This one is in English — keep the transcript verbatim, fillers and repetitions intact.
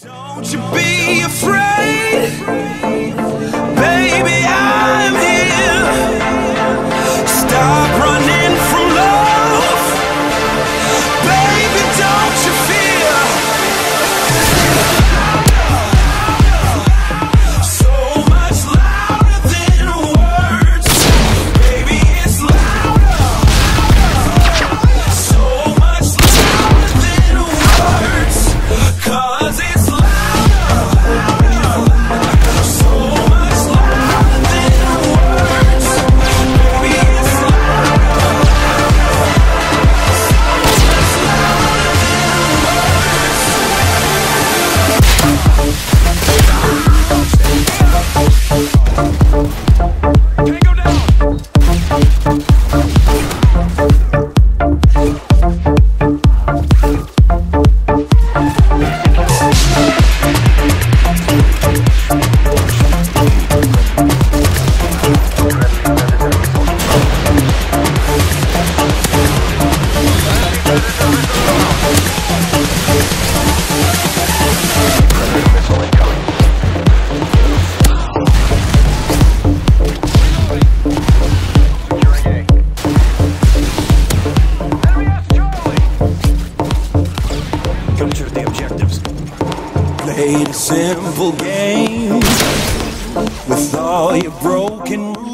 Don't you be afraid, baby, I'm here. Stop running from love, baby, don't you fear. So much louder than words, baby, it's louder. So much louder than words, cause it's played a simple game with all your broken rules.